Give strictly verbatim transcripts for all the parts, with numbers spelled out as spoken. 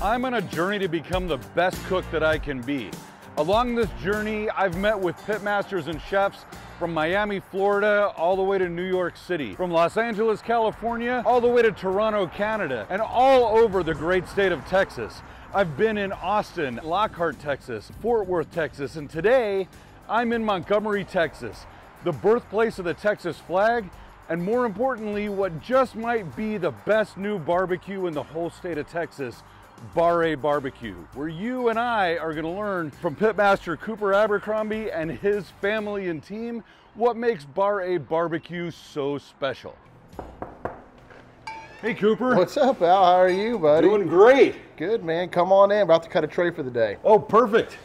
I'm on a journey to become the best cook that I can be. Along this journey, I've met with pitmasters and chefs from Miami, Florida, all the way to New York City, from Los Angeles, California, all the way to Toronto, Canada, and all over the great state of Texas. I've been in Austin, Lockhart, Texas, Fort Worth, Texas, and today I'm in Montgomery, Texas, the birthplace of the Texas flag, and more importantly, what just might be the best new barbecue in the whole state of Texas, Bar A Barbecue, where you and I are going to learn from pitmaster Cooper Abercrombie and his family and team what makes Bar A Barbecue so special. Hey Cooper. What's up, Al? How are you, buddy? Doing great. Good, man. Come on in. About to cut a tray for the day. Oh, perfect.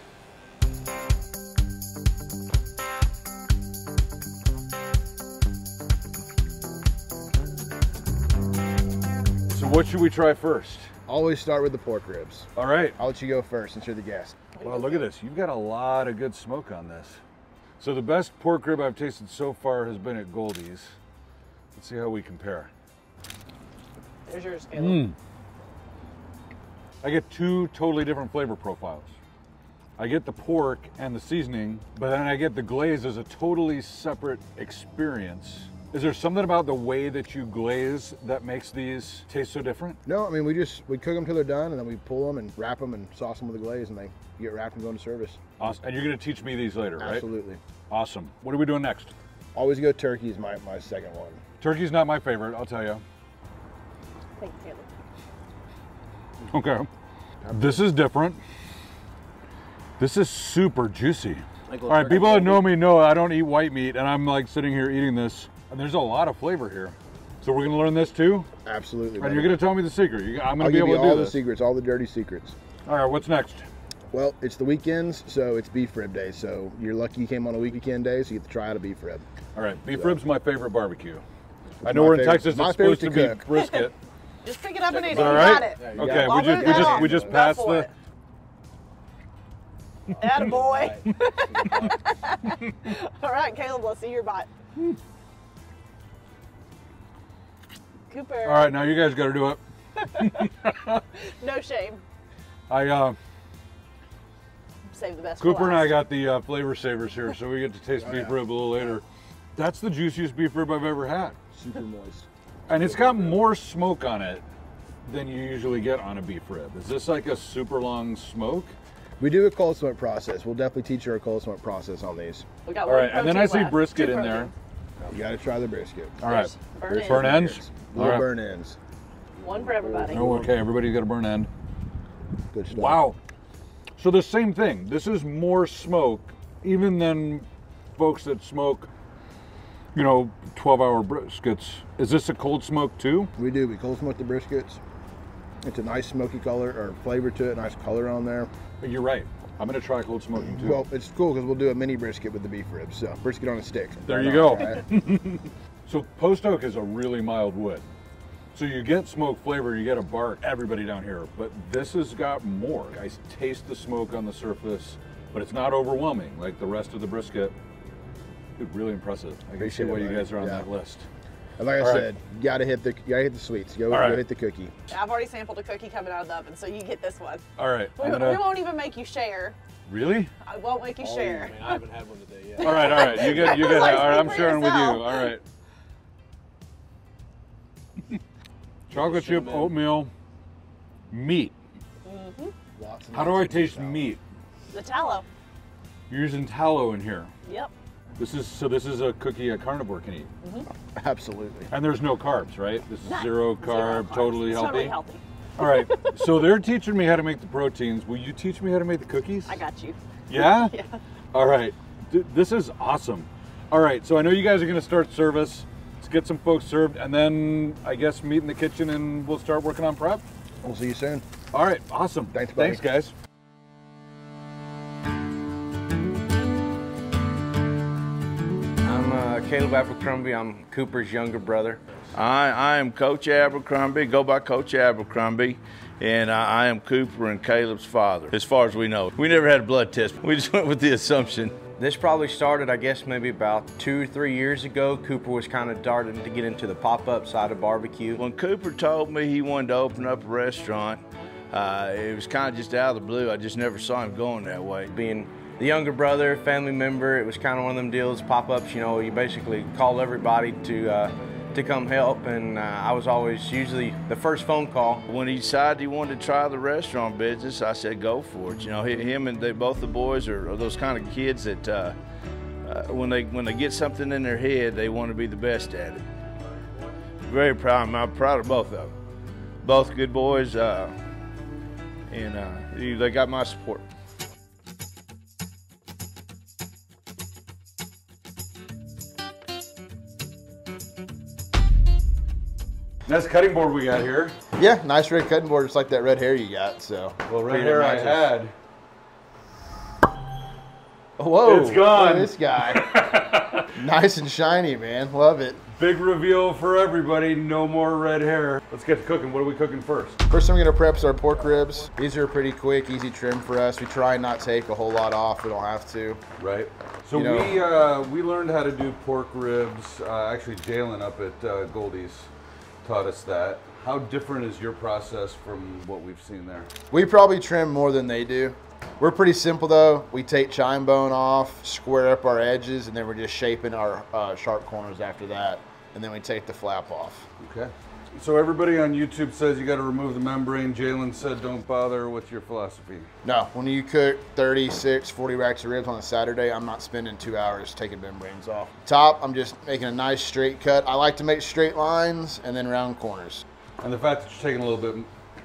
So what should we try first? Always start with the pork ribs. All right. I'll let you go first since you're the guest. Well, look at this. You've got a lot of good smoke on this. So the best pork rib I've tasted so far has been at Goldie's. Let's see how we compare. There's yours, Caleb. Mm. I get two totally different flavor profiles. I get the pork and the seasoning, but then I get the glaze as a totally separate experience. Is there something about the way that you glaze that makes these taste so different? No, I mean, we just, we cook them till they're done and then we pull them and wrap them and sauce them with the glaze and they get wrapped and go into service. Awesome. And you're gonna teach me these later, right? Absolutely. Awesome. What are we doing next? Always go turkey is my, my second one. Turkey's not my favorite, I'll tell you. Thanks, Caleb. Okay. This is different. This is super juicy. All right, people that know me know I don't eat white meat and I'm like sitting here eating this. And there's a lot of flavor here. So we're gonna learn this too? Absolutely. And right, you're gonna tell me the secret. You're, I'm gonna I'll be give able you to do all this. All the secrets, all the dirty secrets. All right, what's next? Well, it's the weekends, so it's beef rib day. So you're lucky you came on a weekend day, so you get to try out a beef rib. All right, beef so. rib's my favorite barbecue. It's I know we're in favorite, Texas, it's supposed to, to be brisket. Just pick it up and eat it, you got it. Okay, okay. we just, we just, we just passed the... It. Attaboy. All right, Caleb, let's see your bite. Cooper. All right, now you guys got to do it. No shame. I uh, save the best. Cooper for last. And I got the uh, flavor savers here, so we get to taste oh, beef yeah. rib a little later. That's the juiciest beef rib I've ever had. Super moist. And it's got more smoke on it than you usually get on a beef rib. Is this like a super long smoke? We do a cold smoke process. We'll definitely teach you our cold smoke process on these. We got All right, and then I see brisket in there. You got to try the brisket. All right, burn, burn, burn ends. ends. All right. Burn ends. One for everybody. Oh, okay, everybody's got a burn end. Good stuff. Wow. So the same thing. This is more smoke, even than folks that smoke, you know, twelve-hour briskets. Is this a cold smoke too? We do. We cold smoke the briskets. It's a nice smoky color or flavor to it. Nice color on there. You're right. I'm gonna try cold smoking too. Well, it's cool because we'll do a mini brisket with the beef ribs. So brisket on a stick. There you go. Right? So post oak is a really mild wood. So you get smoke flavor, you get a bark. Everybody down here, but this has got more. I taste the smoke on the surface, but it's not overwhelming like the rest of the brisket. Dude, really impressive. I appreciate why you guys are on yeah. that list. And like All I said, right. you gotta hit the you gotta hit the sweets. Go, go right. hit the cookie. I've already sampled a cookie coming out of the oven, so you get this one. All right. We, gonna... we won't even make you share. Really? I won't make you oh, share. Man, I haven't had one today yet. All right, all right. You get you get. Like, all right, I'm sharing yourself. with you. All right. Chocolate chip, oatmeal, meat. Mm-hmm. Lots and How lots do I taste tallow. meat? The tallow. You're using tallow in here. Yep. This is so. This is a cookie a carnivore can eat. Mm-hmm. Absolutely. And there's no carbs, right? This is Not zero carb, zero totally it's healthy. Totally healthy. All right. So they're teaching me how to make the proteins. Will you teach me how to make the cookies? I got you. Yeah. Yeah. All right. Dude, this is awesome. All right. So I know you guys are going to start service. Let's get some folks served, and then I guess meet in the kitchen, and we'll start working on prep. We'll see you soon. All right. Awesome. Thanks, buddy. Thanks, guys. Caleb Abercrombie, I'm Cooper's younger brother. I, I am Coach Abercrombie, go by Coach Abercrombie, and I, I am Cooper and Caleb's father, as far as we know. We never had a blood test, we just went with the assumption. This probably started, I guess, maybe about two, three years ago. Cooper was kind of starting to get into the pop-up side of barbecue. When Cooper told me he wanted to open up a restaurant, Uh, it was kind of just out of the blue. I just never saw him going that way. Being the younger brother, family member, it was kind of one of them deals, pop-ups, you know, you basically call everybody to uh, to come help, and uh, I was always usually the first phone call. When he decided he wanted to try the restaurant business, I said, go for it. You know, him and they, both the boys are, are those kind of kids that uh, uh, when they when they get something in their head, they want to be the best at it. Very proud. I'm proud of both of them. Both good boys, uh, and uh, they got my support. Nice cutting board we got here. Yeah, nice red cutting board. It's like that red hair you got. So well, red hair I had. Whoa! It's gone. Look at this guy. Nice and shiny, man. Love it. Big reveal for everybody. No more red hair. Let's get to cooking. What are we cooking first? First thing we're gonna prep is our pork ribs. These are pretty quick, easy trim for us. We try and not take a whole lot off. We don't have to. Right. So you know, we uh, we learned how to do pork ribs. Uh, actually, Jalen up at uh, Goldie's taught us that. How different is your process from what we've seen there? We probably trim more than they do. We're pretty simple though. We take chine bone off, square up our edges, and then we're just shaping our uh, sharp corners after that. And then we take the flap off. Okay. So everybody on YouTube says you got to remove the membrane. Jalen said don't bother. What's your philosophy? No, when you cook thirty-six, forty racks of ribs on a Saturday, I'm not spending two hours taking membranes off. Top, I'm just making a nice straight cut. I like to make straight lines and then round corners. And the fact that you're taking a little bit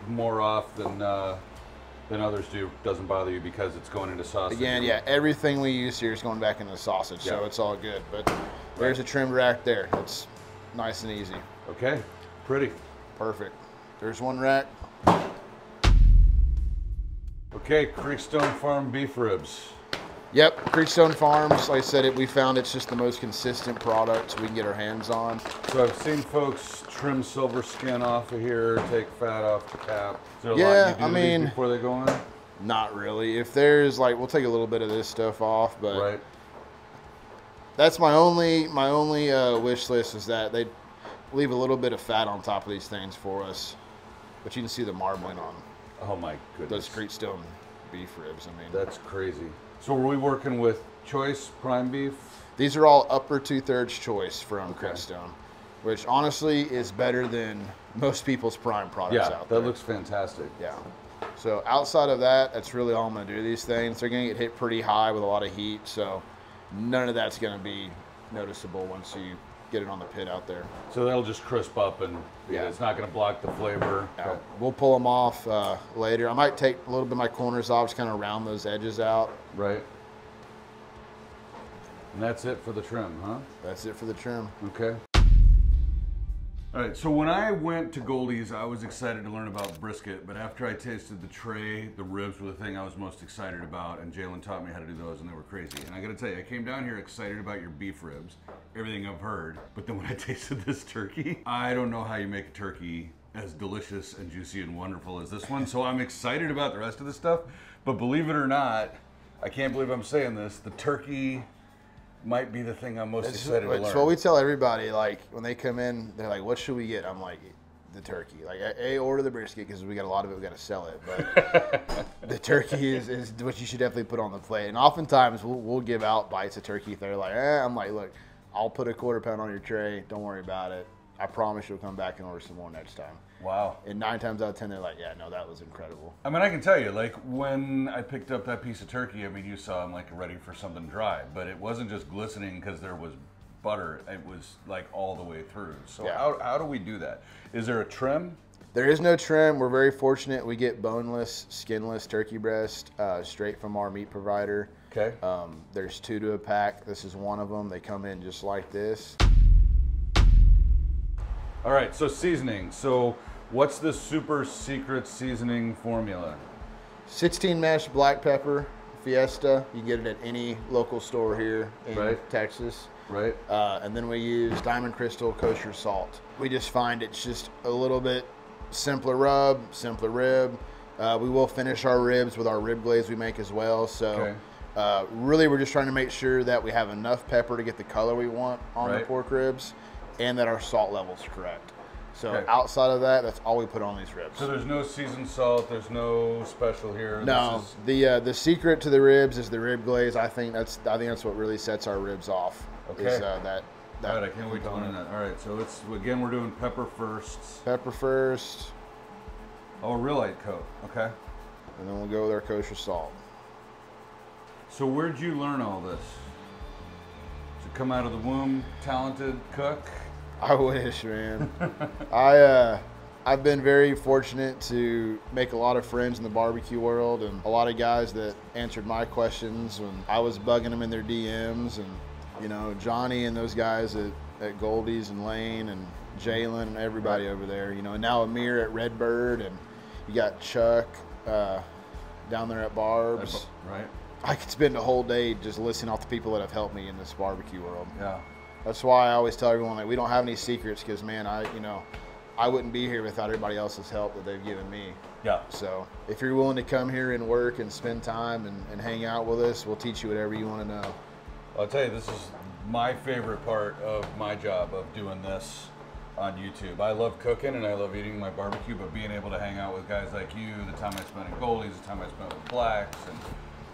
more off than uh, than others do doesn't bother you because it's going into sausage. Again, yeah, everything we use here is going back into the sausage, yeah. So it's all good. But there's a trim rack there. It's nice and easy. Okay, pretty. Perfect. There's one rack. Okay, Creekstone Farm beef ribs. Yep, Creekstone Farms, like I said, it, we found it's just the most consistent product we can get our hands on. So I've seen folks trim silver skin off of here, take fat off the cap. Is there a yeah, lot you do I mean, before they go on? Not really. If there's like, we'll take a little bit of this stuff off, but right. That's my only my only uh, wish list is that they leave a little bit of fat on top of these things for us, but you can see the marbling on. Oh my goodness! Those Creekstone beef ribs. I mean, that's crazy. So were we working with choice, prime beef? These are all upper two-thirds choice from okay. Creekstone, which honestly is better than most people's prime products yeah, out there. Yeah, that looks fantastic. Yeah. So outside of that, that's really all I'm going to do to these things. They're going to get hit pretty high with a lot of heat, so none of that's going to be noticeable once you get it on the pit out there. So that'll just crisp up and yeah, yeah. It's not going to block the flavor. Yeah. Okay. We'll pull them off uh, later. I might take a little bit of my corners off, just kind of round those edges out. Right. And that's it for the trim, huh? That's it for the trim. Okay. All right, so when I went to Goldie's, I was excited to learn about brisket, but after I tasted the tray, the ribs were the thing I was most excited about, and Jalen taught me how to do those, and they were crazy. And I gotta tell you, I came down here excited about your beef ribs, everything I've heard, but then when I tasted this turkey, I don't know how you make a turkey as delicious and juicy and wonderful as this one, so I'm excited about the rest of the stuff, but believe it or not, I can't believe I'm saying this, the turkey might be the thing I'm most it's, excited to learn. It's what we tell everybody, like, when they come in, they're like, what should we get? I'm like, the turkey. Like, A, order the brisket, because we got a lot of it, we got to sell it, but the turkey is, is what you should definitely put on the plate, and oftentimes, we'll, we'll give out bites of turkey if they're like, eh, I'm like, look, I'll put a quarter pound on your tray, don't worry about it, I promise you'll come back and order some more next time. Wow. And nine times out of ten, they're like, yeah, no, that was incredible. I mean, I can tell you, like, when I picked up that piece of turkey, I mean, you saw I'm, like, ready for something dry. But it wasn't just glistening because there was butter. It was, like, all the way through. So yeah. how, how do we do that? Is there a trim? There is no trim. We're very fortunate. We get boneless, skinless turkey breast uh, straight from our meat provider. Okay. Um, there's two to a pack. This is one of them. They come in just like this. All right, so seasoning. So what's the super secret seasoning formula? sixteen mesh black pepper, Fiesta. You can get it at any local store here in right. Texas. Right. Uh, and then we use Diamond Crystal kosher salt. We just find it's just a little bit simpler rub, simpler rib. Uh, we will finish our ribs with our rib glaze we make as well. So okay. uh, really we're just trying to make sure that we have enough pepper to get the color we want on right. the pork ribs. And that our salt level's correct. So okay. outside of that, that's all we put on these ribs. So there's no seasoned salt. There's no special here. No, this is... the uh, the secret to the ribs is the rib glaze. I think that's I think that's what really sets our ribs off. Okay. Is, uh, that, that. All right, I can't wait to learn that. All right, so let's again we're doing pepper first. Pepper first. Oh, a real light coat. Okay. And then we'll go with our kosher salt. So where'd you learn all this? To come out of the womb, talented cook. I wish, man. I uh, I've been very fortunate to make a lot of friends in the barbecue world, and a lot of guys that answered my questions when I was bugging them in their D Ms, and you know Johnny and those guys at, at Goldie's and Lane and Jalen and everybody over there, you know, and now Amir at Redbird, and you got Chuck uh, down there at Barb's. Right. I could spend a whole day just listing off the people that have helped me in this barbecue world. Yeah. That's why I always tell everyone, like, we don't have any secrets because, man, I, you know, I wouldn't be here without everybody else's help that they've given me. Yeah. So if you're willing to come here and work and spend time and, and hang out with us, we'll teach you whatever you want to know. I'll tell you, this is my favorite part of my job of doing this on YouTube. I love cooking and I love eating my barbecue, but being able to hang out with guys like you, the time I spent at Goldie's, the time I spent with Blacks, and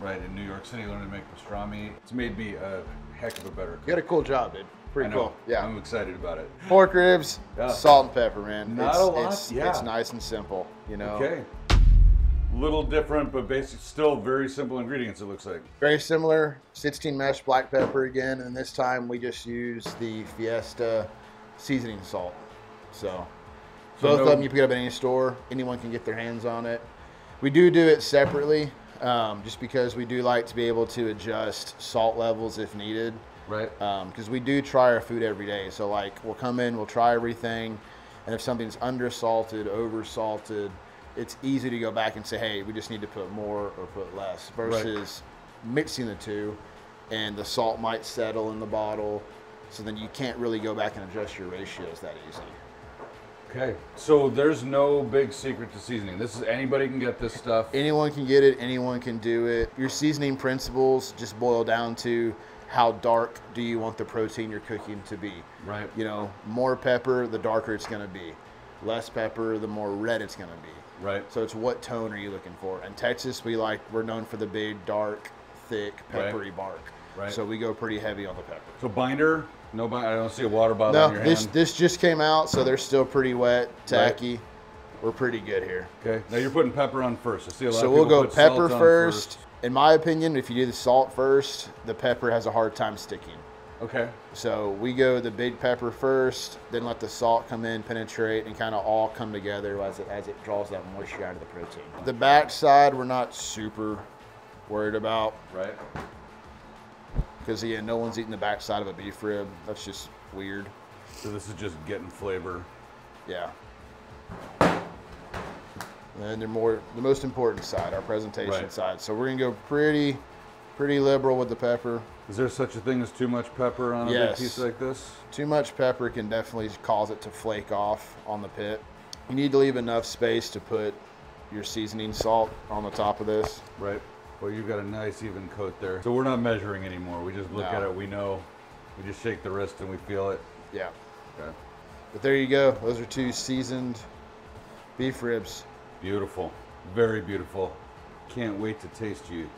right in New York City, learning to make pastrami, it's made me a heck of a better cook. You got a cool job, dude. Pretty cool. Yeah. I'm excited about it. Pork ribs, yeah. Salt and pepper, man. Not it's, a lot. It's, yeah. It's nice and simple, you know. Okay. Little different, but basically still very simple ingredients, it looks like. Very similar. sixteen mesh black pepper again, and this time we just use the Fiesta seasoning salt. So, so both no, of them you pick up at any store. Anyone can get their hands on it. We do do it separately, um, just because we do like to be able to adjust salt levels if needed. Right. Because um, we do try our food every day. So like we'll come in, we'll try everything. And if something's undersalted, oversalted, it's easy to go back and say, hey, we just need to put more or put less versus right. mixing the two. And the salt might settle in the bottle. So then you can't really go back and adjust your ratios that easy. Okay. So there's no big secret to seasoning. This is anybody can get this stuff. Anyone can get it. Anyone can do it. Your seasoning principles just boil down to how dark do you want the protein you're cooking to be? Right. You know, more pepper, the darker it's going to be. Less pepper, the more red it's going to be. Right. So it's what tone are you looking for? In Texas, we like, we're known for the big, dark, thick, peppery right. bark. Right. So we go pretty heavy on the pepper. So binder? No binder? I don't see a water bottle no, in your this, hand. No, this just came out, so they're still pretty wet, tacky. Right. We're pretty good here. Okay. Now you're putting pepper on first. I see a lot so of people we'll go put pepper salt first. On first. In my opinion, if you do the salt first, the pepper has a hard time sticking. Okay. So we go the big pepper first, then let the salt come in, penetrate, and kind of all come together as it, as it draws that moisture out of the protein. The back side, we're not super worried about. Right. Because again, no one's eating the back side of a beef rib. That's just weird. So this is just getting flavor. Yeah. And the more, the most important side, our presentation right. side. So we're gonna go pretty, pretty liberal with the pepper. Is there such a thing as too much pepper on a yes. big piece like this? Too much pepper can definitely cause it to flake off on the pit. You need to leave enough space to put your seasoning salt on the top of this. Right. Well, you've got a nice even coat there. So we're not measuring anymore. We just look no. at it. We know. We just shake the wrist and we feel it. Yeah. Okay. But there you go. Those are two seasoned beef ribs. Beautiful, very beautiful. Can't wait to taste you.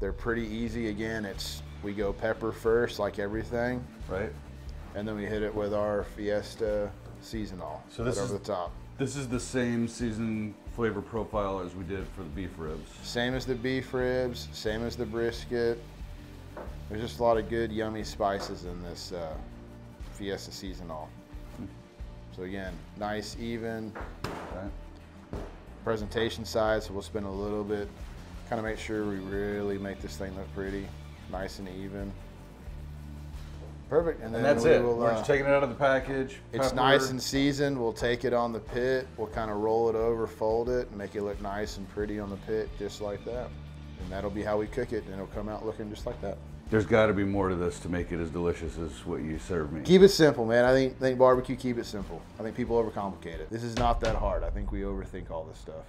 They're pretty easy. Again, it's we go pepper first, like everything, right? And then we hit it with our Fiesta seasonal. So this right is over the top. This is the same season flavor profile as we did for the beef ribs. Same as the beef ribs. Same as the brisket. There's just a lot of good, yummy spices in this uh, Fiesta seasonal. So again, nice, even. Okay. Presentation side, so we'll spend a little bit, kind of make sure we really make this thing look pretty, nice and even. Perfect, and then and that's we it. Will, We're uh, just taking it out of the package. It's pepper. Nice and seasoned. We'll take it on the pit. We'll kind of roll it over, fold it, and make it look nice and pretty on the pit, just like that. And that'll be how we cook it, and it'll come out looking just like that. There's got to be more to this to make it as delicious as what you serve me. Keep it simple, man. I think, think barbecue, keep it simple. I think people overcomplicate it. This is not that hard. I think we overthink all this stuff.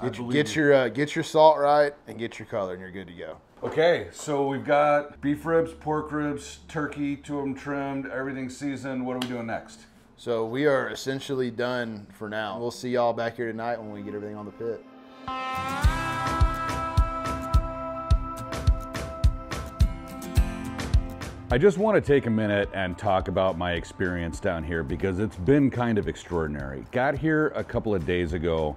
Get, you, get, your, uh, get your salt right and get your color and you're good to go. Okay, so we've got beef ribs, pork ribs, turkey, two of them trimmed, everything seasoned. What are we doing next? So we are essentially done for now. We'll see y'all back here tonight when we get everything on the pit. I just want to take a minute and talk about my experience down here because it's been kind of extraordinary. Got here a couple of days ago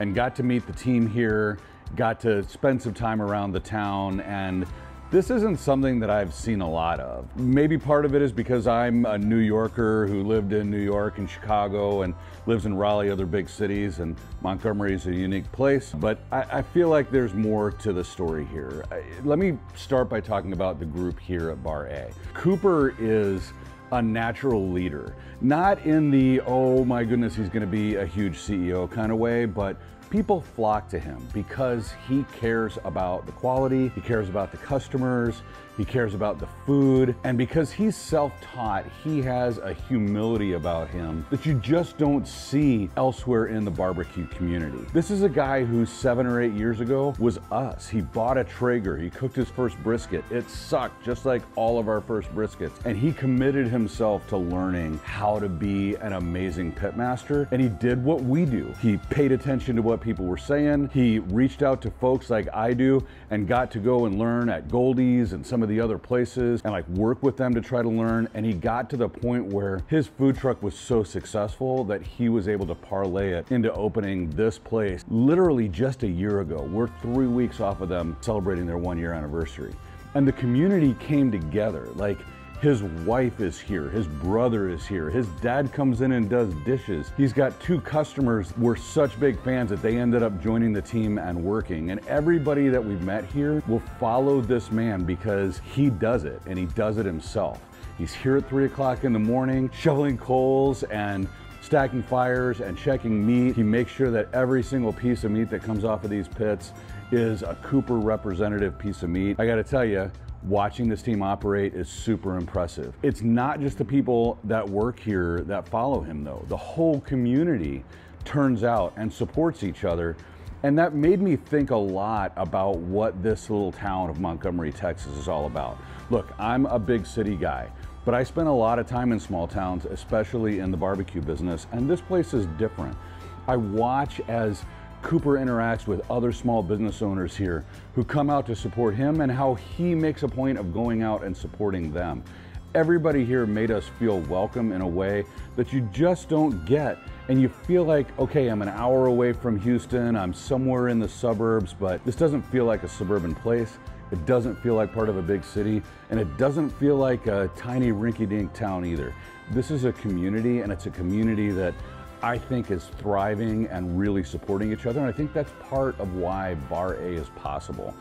and got to meet the team here, got to spend some time around the town, and this isn't something that I've seen a lot of. Maybe part of it is because I'm a New Yorker who lived in New York and Chicago and lives in Raleigh, other big cities, and Montgomery's a unique place, but I, I feel like there's more to the story here. I, let me start by talking about the group here at Bar A. Cooper is a natural leader, not in the, oh my goodness, he's gonna be a huge C E O kind of way, but people flock to him because he cares about the quality, he cares about the customers, he cares about the food, and because he's self-taught, he has a humility about him that you just don't see elsewhere in the barbecue community. This is a guy who seven or eight years ago was us. He bought a Traeger, he cooked his first brisket. It sucked, just like all of our first briskets, and he committed himself to learning how to be an amazing pitmaster, and he did what we do. He paid attention to what people were saying. He reached out to folks like I do and got to go and learn at Goldie's and some of the other places and like work with them to try to learn. And he got to the point where his food truck was so successful that he was able to parlay it into opening this place literally just a year ago. We're three weeks off of them celebrating their one year anniversary. And the community came together. Like, his wife is here, his brother is here, his dad comes in and does dishes. He's got two customers we're such big fans that they ended up joining the team and working. And everybody that we've met here will follow this man because he does it, and he does it himself. He's here at three o'clock in the morning, shoveling coals and stacking fires and checking meat. He makes sure that every single piece of meat that comes off of these pits is a Cooper representative piece of meat. I gotta tell you, watching this team operate is super impressive. It's not just the people that work here that follow him though. The whole community turns out and supports each other. And that made me think a lot about what this little town of Montgomery, Texas is all about. Look, I'm a big city guy, but I spent a lot of time in small towns, especially in the barbecue business, and this place is different. I watch as Cooper interacts with other small business owners here who come out to support him and how he makes a point of going out and supporting them. Everybody here made us feel welcome in a way that you just don't get, and you feel like, okay, I'm an hour away from Houston, I'm somewhere in the suburbs, but this doesn't feel like a suburban place. It doesn't feel like part of a big city, and it doesn't feel like a tiny rinky-dink town either. This is a community, and it's a community that I think is thriving and really supporting each other, and I think that's part of why Bar A is possible.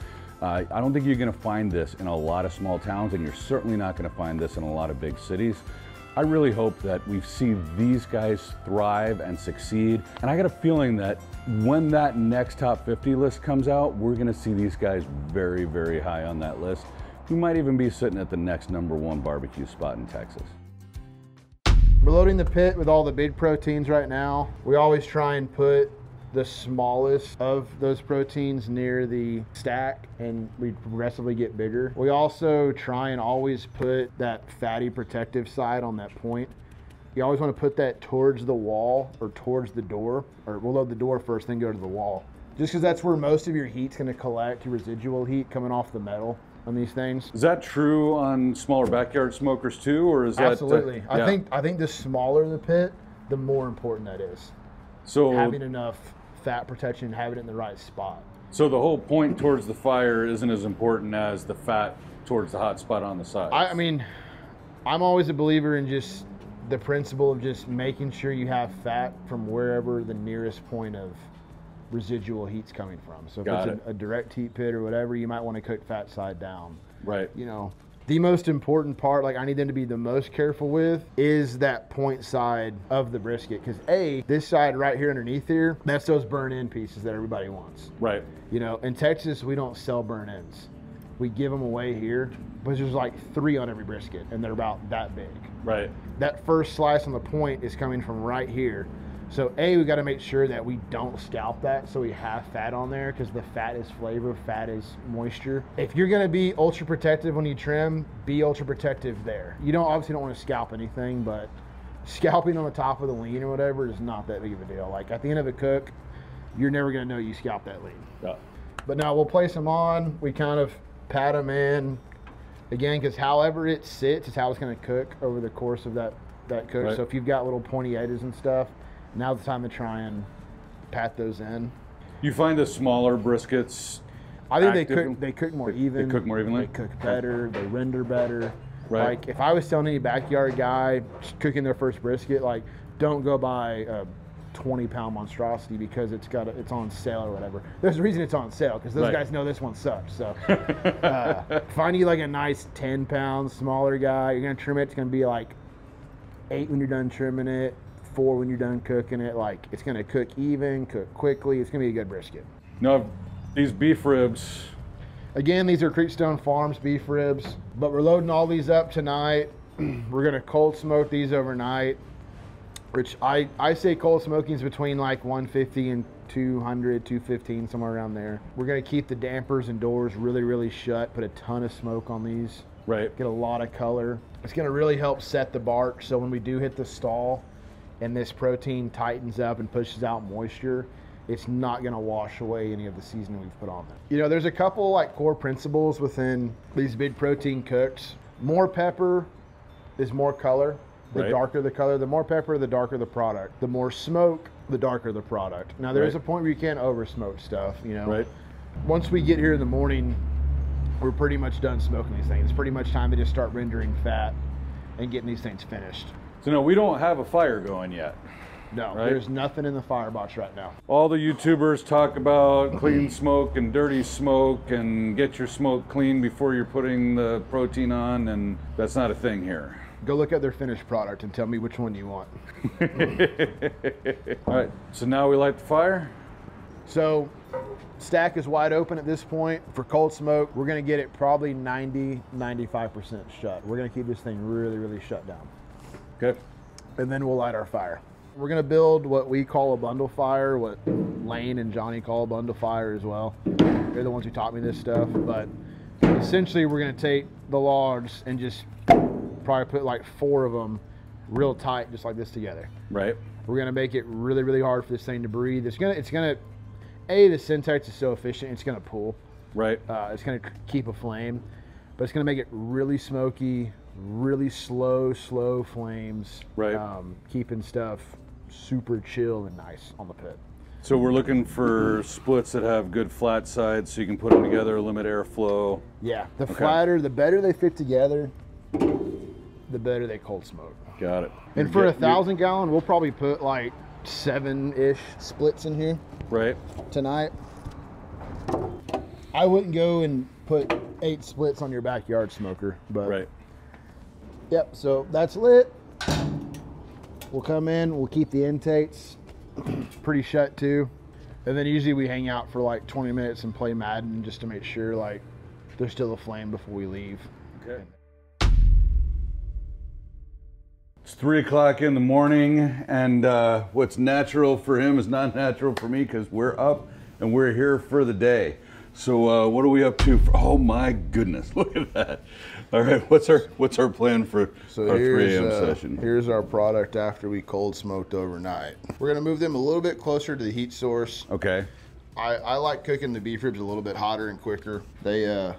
Uh, I don't think you're gonna find this in a lot of small towns, and you're certainly not gonna find this in a lot of big cities. I really hope that we see these guys thrive and succeed, and I got a feeling that when that next top fifty list comes out, we're gonna see these guys very, very high on that list. We might even be sitting at the next number one barbecue spot in Texas. We're loading the pit with all the big proteins right now. We always try and put the smallest of those proteins near the stack, and we progressively get bigger. We also try and always put that fatty protective side on that point. You always want to put that towards the wall or towards the door, or we'll load the door first, then go to the wall. Just because that's where most of your heat's going to collect, your residual heat coming off the metal on these things. Is that true on smaller backyard smokers too, or is that? Absolutely. Uh, yeah. I think I think the smaller the pit, the more important that is. So having enough fat protection, having it in the right spot. So the whole point towards the fire isn't as important as the fat towards the hot spot on the side. I, I mean, I'm always a believer in just the principle of just making sure you have fat from wherever the nearest point of residual heat's coming from. So if Got it's it. a, a direct heat pit or whatever, you might want to cook fat side down. Right. You know, the most important part, like I need them to be the most careful with, is that point side of the brisket. Because A, this side right here underneath here, that's those burn in pieces that everybody wants. Right. You know, in Texas, we don't sell burn ends. We give them away here, but there's like three on every brisket, and they're about that big. Right. That first slice on the point is coming from right here. So A, we got to make sure that we don't scalp that, so we have fat on there, because the fat is flavor, fat is moisture. If you're going to be ultra protective when you trim, be ultra protective there. You don't obviously don't want to scalp anything, but scalping on the top of the lean or whatever is not that big of a deal. Like at the end of a cook, you're never gonna know you scalped that lean. Yeah. But now we'll place them on. We kind of pat them in again, because however it sits is how it's gonna cook over the course of that that cook. Right. So if you've got little pointy edges and stuff, now's the time to try and pat those in. You find the smaller briskets, I think they cook, they cook more they, even. They cook more evenly. They cook better. They render better. Right. Like if I was telling any backyard guy cooking their first brisket, like don't go buy a twenty pound monstrosity because it's got a, it's on sale or whatever. There's a reason it's on sale because those right. guys know this one sucks. So uh, find you like a nice ten pound smaller guy. You're gonna trim it. It's gonna be like eight when you're done trimming it, four when you're done cooking it. Like it's gonna cook even, cook quickly. It's gonna be a good brisket. No. These beef ribs. Again, these are Creekstone Farms beef ribs, but we're loading all these up tonight. We're gonna cold smoke these overnight, which I, I say cold smoking is between like one fifty and two hundred, two fifteen, somewhere around there. We're gonna keep the dampers and doors really, really shut, put a ton of smoke on these. Right. Get a lot of color. It's gonna really help set the bark so when we do hit the stall and this protein tightens up and pushes out moisture, it's not gonna wash away any of the seasoning we've put on them. You know, there's a couple like core principles within these big protein cooks. More pepper is more color. The right. darker the color, the more pepper, the darker the product. The more smoke, the darker the product. Now there right. is a point where you can't over smoke stuff, you know. Right. Once we get here in the morning, we're pretty much done smoking these things. It's pretty much time to just start rendering fat and getting these things finished. So no, we don't have a fire going yet. No, right? There's nothing in the firebox right now. All the YouTubers talk about clean smoke and dirty smoke and get your smoke clean before you're putting the protein on, and that's not a thing here. Go look at their finished product and tell me which one you want. All right, so now we light the fire. So stack is wide open at this point. For cold smoke, we're gonna get it probably ninety, ninety-five percent shut. We're gonna keep this thing really, really shut down. Okay. And then we'll light our fire. We're gonna build what we call a bundle fire, what Lane and Johnny call a bundle fire as well. They're the ones who taught me this stuff, but essentially we're gonna take the logs and just probably put like four of them real tight, just like this together. Right. We're gonna make it really, really hard for this thing to breathe. It's gonna, it's gonna, A, the Syntex is so efficient, it's gonna pull. Right. Uh, it's gonna keep a flame, but it's gonna make it really smoky, really slow, slow flames. Right. Um, keeping stuff super chill and nice on the pit. So we're looking for splits that have good flat sides so you can put them together, limit airflow. Yeah, the okay. flatter, the better they fit together, the better they cold smoke. Got it. And for yeah, a thousand yeah. gallon, we'll probably put like seven-ish splits in here. Right. Tonight. I wouldn't go and put eight splits on your backyard smoker, but. Right. Yep, so that's lit. We'll come in, we'll keep the intakes pretty shut too. And then usually we hang out for like twenty minutes and play Madden just to make sure like there's still a flame before we leave. Okay. It's three o'clock in the morning, and uh, what's natural for him is not natural for me because we're up and we're here for the day. So uh, what are we up to? For, oh my goodness, look at that. All right, what's our what's our plan for so our three a m uh, session? Here's our product after we cold smoked overnight. We're gonna move them a little bit closer to the heat source. Okay. I, I like cooking the beef ribs a little bit hotter and quicker. They, uh,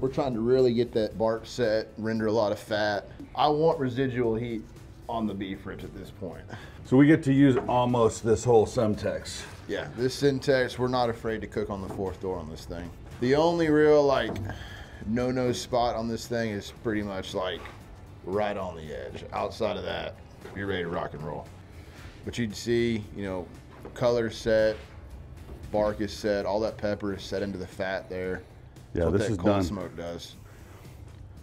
we're trying to really get that bark set, render a lot of fat. I want residual heat on the beef ribs at this point. So we get to use almost this whole Semtex. Yeah, this Semtex, we're not afraid to cook on the fourth door on this thing. The only real like no-no spot on this thing is pretty much like right on the edge. Outside of that, you're ready to rock and roll. But you'd see, you know, color set, bark is set, all that pepper is set into the fat there. Yeah, this is done. That's what that cold smoke does.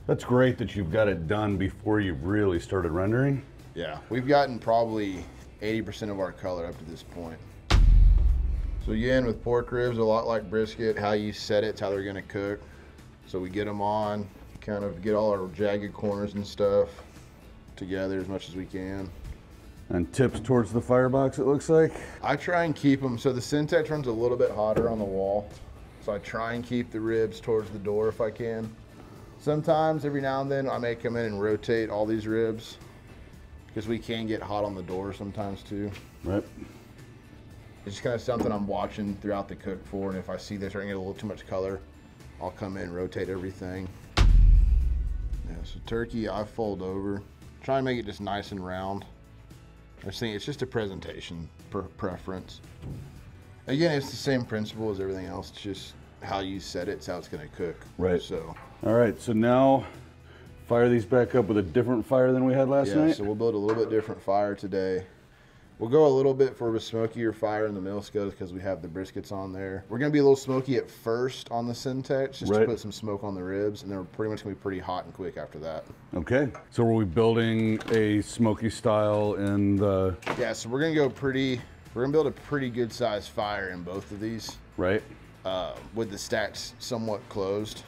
That's great that you've got it done before you've really started rendering. Yeah, we've gotten probably eighty percent of our color up to this point. So again, with pork ribs, a lot like brisket, how you set it's how they're gonna cook. So we get them on, kind of get all our jagged corners and stuff together as much as we can. And tips towards the firebox, it looks like. I try and keep them, so the Semtex runs a little bit hotter on the wall. So I try and keep the ribs towards the door if I can. Sometimes every now and then I may come in and rotate all these ribs because we can get hot on the door sometimes too. Right. It's just kind of something I'm watching throughout the cook for, and if I see they're starting to get a little too much color, I'll come in and rotate everything. Yeah, so turkey I fold over. Try and make it just nice and round. I just think it's just a presentation per preference. Again, it's the same principle as everything else. It's just how you set it, it's how it's gonna cook. Right. So. All right, so now fire these back up with a different fire than we had last yeah, night. Yeah, so we'll build a little bit different fire today. We'll go a little bit for a smokier fire in the middle scuds because we have the briskets on there. We're gonna be a little smoky at first on the Syntex, just right. to put some smoke on the ribs, and then we're pretty much gonna be pretty hot and quick after that. Okay, so are we building a smoky style in the... Yeah, so we're gonna go pretty, we're gonna build a pretty good sized fire in both of these. Right. Uh, with the stacks somewhat closed.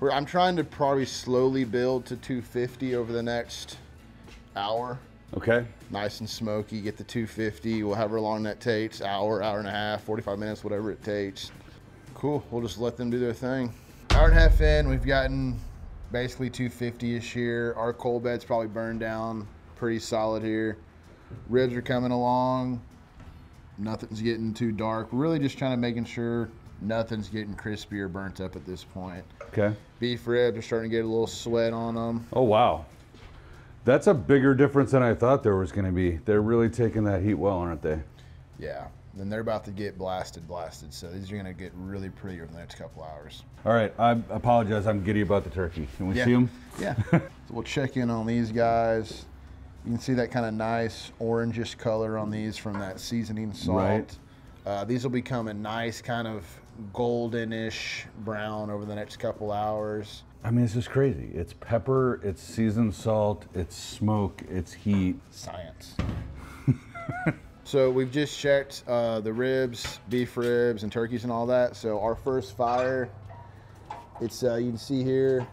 We're, I'm trying to probably slowly build to two fifty over the next hour. Okay. Nice and smoky, get the two fifty, we'll however long that takes, hour, hour and a half, forty-five minutes, whatever it takes. Cool, we'll just let them do their thing. Hour and a half in, we've gotten basically two fifty-ish here. Our coal bed's probably burned down pretty solid here. Ribs are coming along, nothing's getting too dark. We're really just trying to making sure nothing's getting crispy or burnt up at this point. Okay. Beef ribs are starting to get a little sweat on them. Oh, wow. That's a bigger difference than I thought there was going to be. They're really taking that heat well, aren't they? Yeah, and they're about to get blasted, blasted. So these are going to get really pretty over the next couple hours. All right, I apologize. I'm giddy about the turkey. Can we yeah. see them? Yeah. So we'll check in on these guys. You can see that kind of nice orangish color on these from that seasoning salt. Right. Uh, these will become a nice kind of goldenish brown over the next couple hours. I mean, it's just crazy. It's pepper, it's seasoned salt, it's smoke, it's heat. Science. So we've just checked uh, the ribs, beef ribs, and turkeys and all that. So our first fire, it's uh, you can see here,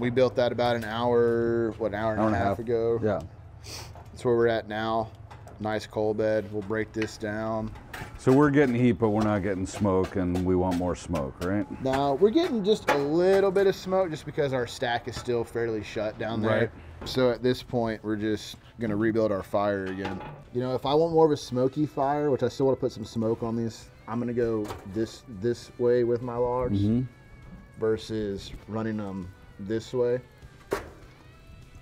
we built that about an hour, what, an hour and, hour and a half, half ago. Yeah. That's where we're at now. Nice coal bed. We'll break this down. So we're getting heat, but we're not getting smoke, and we want more smoke, right? No, we're getting just a little bit of smoke just because our stack is still fairly shut down there. Right. So at this point, we're just going to rebuild our fire again. You know, if I want more of a smoky fire, which I still want to put some smoke on these, I'm going to go this this way with my logs mm-hmm. versus running them this way.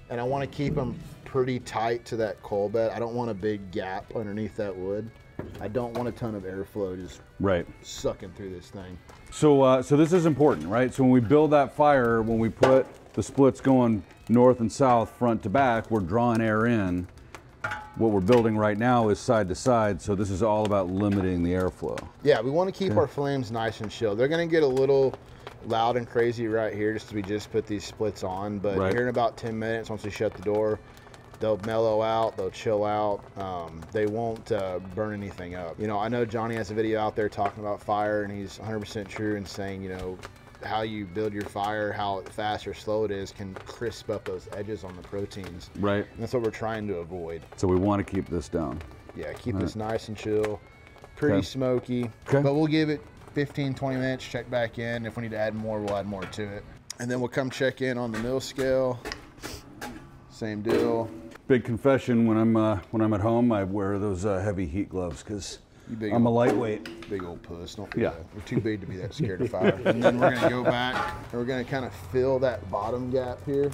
And I want to keep them pretty tight to that coal bed. I don't want a big gap underneath that wood. I don't want a ton of airflow just right. sucking through this thing. So uh, so this is important, right? So when we build that fire, when we put the splits going north and south, front to back, we're drawing air in. What we're building right now is side to side, so this is all about limiting the airflow. Yeah, we want to keep yeah. our flames nice and chill. They're going to get a little loud and crazy right here just we just put these splits on, but right. here in about ten minutes, once we shut the door, they'll mellow out, they'll chill out. Um, they won't uh, burn anything up. You know, I know Johnny has a video out there talking about fire, and he's one hundred percent true in saying, you know, how you build your fire, how fast or slow it is can crisp up those edges on the proteins. Right. And that's what we're trying to avoid. So we want to keep this down. Yeah, keep All this right. nice and chill, pretty okay. smoky, okay. but we'll give it fifteen, twenty minutes, check back in. If we need to add more, we'll add more to it. And then we'll come check in on the mill scale. Same deal. Big confession, when I'm uh, when I'm at home, I wear those uh, heavy heat gloves because I'm a lightweight. Big old puss, don't be yeah. We're too big to be that scared of fire. And then we're gonna go back and we're gonna kind of fill that bottom gap here.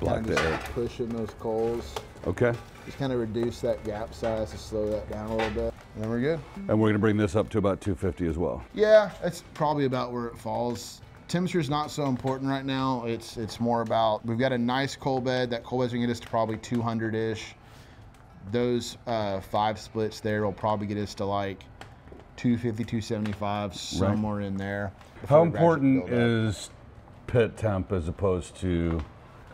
Block the air. Pushing those coals. Okay. Just kind of reduce that gap size to slow that down a little bit. And then we're good. And we're gonna bring this up to about two fifty as well. Yeah, that's probably about where it falls. Temperature's not so important right now. It's it's more about, we've got a nice coal bed. That coal bed's gonna get us to probably two hundred-ish. Those uh, five splits there will probably get us to like two fifty, two seventy-five, somewhere right. in there. How important is pit temp as opposed to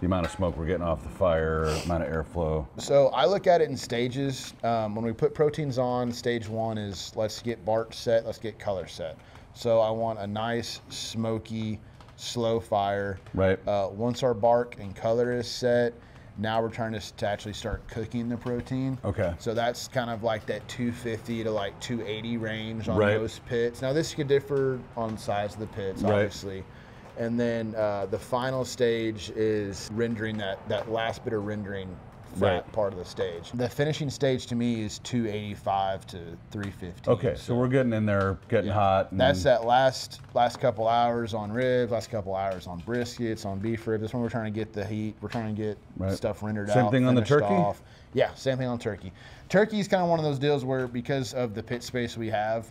the amount of smoke we're getting off the fire, amount of airflow? So I look at it in stages. Um, when we put proteins on, stage one is let's get bark set, let's get color set. So I want a nice, smoky, slow fire. Right. Uh, once our bark and color is set, now we're trying to, to actually start cooking the protein. Okay. So that's kind of like that two fifty to like two eighty range on right. those pits. Now this could differ on size of the pits, obviously. Right. And then uh, the final stage is rendering that, that last bit of rendering that right. part of the stage. The finishing stage to me is two eighty-five to three fifteen. Okay, so, so we're getting in there, getting yeah. hot. And that's that last last couple hours on ribs, last couple hours on briskets, on beef ribs. That's when we're trying to get the heat. We're trying to get right. stuff rendered same out. Same thing on the turkey? Off. Yeah, same thing on turkey. Turkey is kind of one of those deals where because of the pit space we have,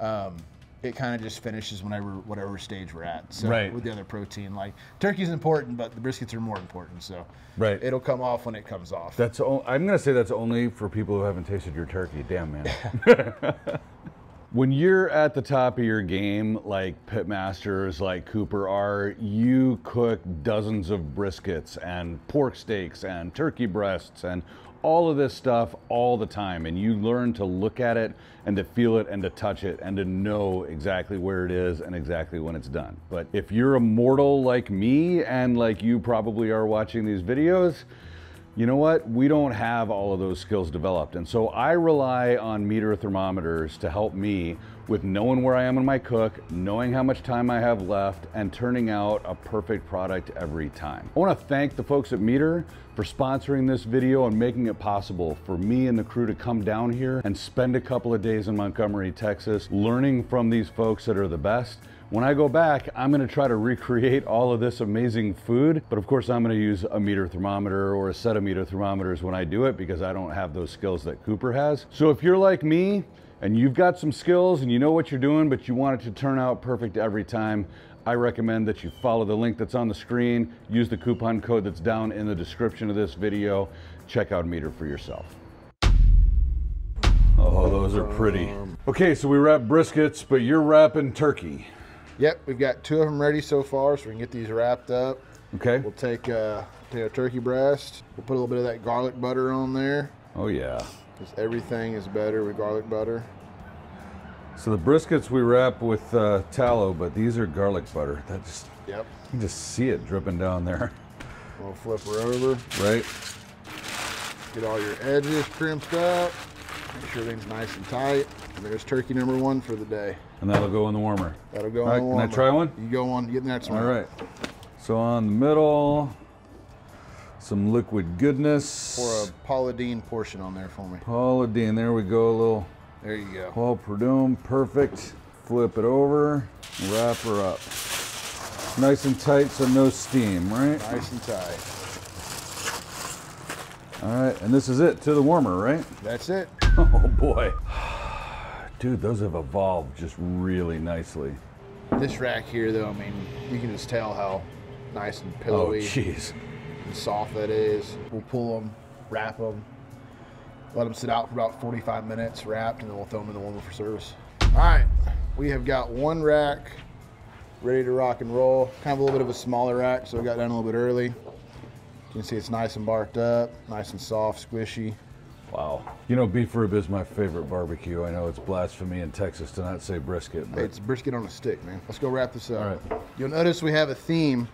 um, it kind of just finishes whenever, whatever stage we're at. So right. with the other protein, like turkey's important, but the briskets are more important. So right. it'll come off when it comes off. That's o I'm going to say that's only for people who haven't tasted your turkey. Damn, man. When you're at the top of your game, like pitmasters like Cooper are, you cook dozens of briskets and pork steaks and turkey breasts and all of this stuff all the time, and you learn to look at it and to feel it and to touch it and to know exactly where it is and exactly when it's done. But if you're a mortal like me and like you probably are watching these videos, you know what? We don't have all of those skills developed. And so I rely on MEATER thermometers to help me with knowing where I am in my cook, knowing how much time I have left, and turning out a perfect product every time. I want to thank the folks at MEATER for sponsoring this video and making it possible for me and the crew to come down here and spend a couple of days in Montgomery, Texas, learning from these folks that are the best. When I go back, I'm gonna try to recreate all of this amazing food, but of course I'm gonna use a MEATER thermometer or a set of MEATER thermometers when I do it because I don't have those skills that Cooper has. So if you're like me and you've got some skills and you know what you're doing, but you want it to turn out perfect every time, I recommend that you follow the link that's on the screen, use the coupon code that's down in the description of this video, check out MEATER for yourself. Oh, those are pretty. Okay, so we wrap briskets, but you're wrapping turkey. Yep, we've got two of them ready so far, so we can get these wrapped up. Okay. We'll take, uh, take a turkey breast. We'll put a little bit of that garlic butter on there. Oh, yeah. Because everything is better with garlic butter. So the briskets we wrap with uh, tallow, but these are garlic butter. That just, yep. You can just see it dripping down there. We'll flip her over. Right. Get all your edges crimped up. Make sure everything's nice and tight. And there's turkey number one for the day. And that'll go in the warmer. That'll go in right, the warmer. Can I try one? You go on, get in that one. All right. So on the middle, some liquid goodness. Pour a Paula Deen portion on there for me. Paula Deen, there we go, a little. There you go. Paul Prudhomme, perfect. Flip it over, wrap her up. Nice and tight, so no steam, right? Nice and tight. All right, and this is it, to the warmer, right? That's it. Oh boy. Dude, those have evolved just really nicely. This rack here, though, I mean, you can just tell how nice and pillowy oh, jeez. and soft that is. We'll pull them, wrap them, let them sit out for about forty-five minutes wrapped, and then we'll throw them in the warmer for service. All right, we have got one rack ready to rock and roll. Kind of a little bit of a smaller rack, so we got done a little bit early. You can see it's nice and barked up, nice and soft, squishy. Wow. You know, beef rib is my favorite barbecue. I know it's blasphemy in Texas to not say brisket. But... It's brisket on a stick, man. Let's go wrap this up. All right. You'll notice we have a theme.